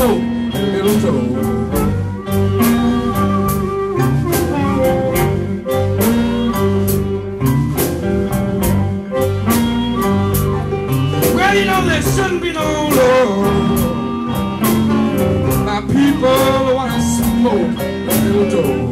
smoke and a toad. Well, you know there shouldn't be no law. My people want to smoke and a toad.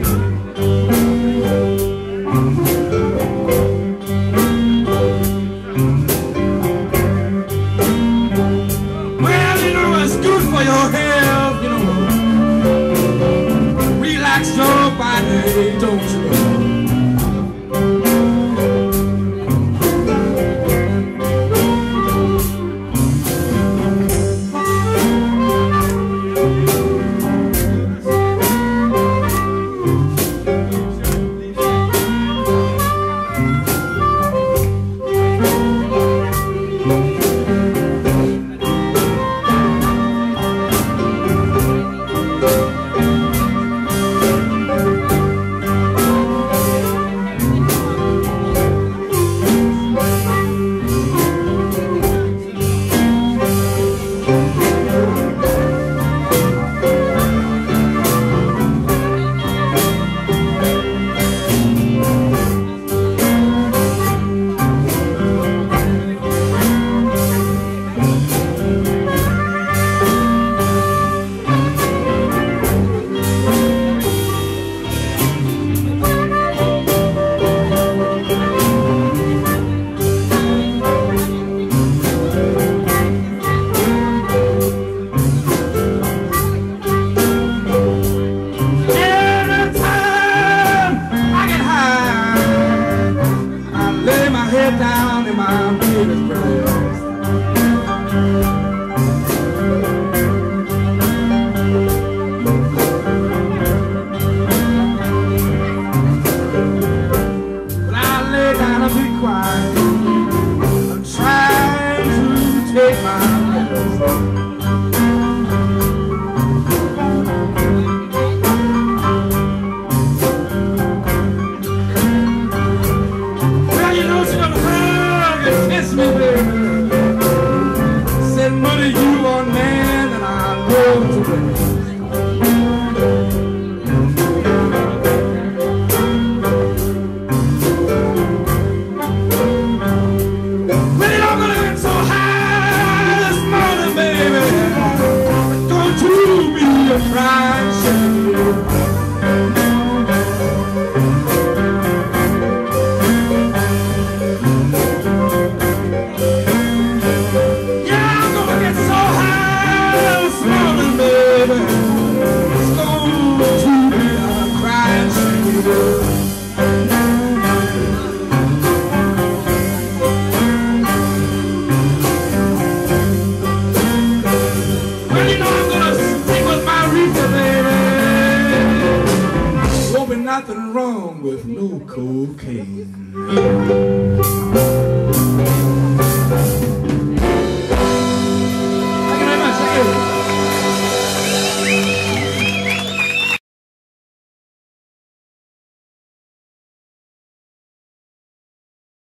Don't you know? Nothing wrong with no cocaine.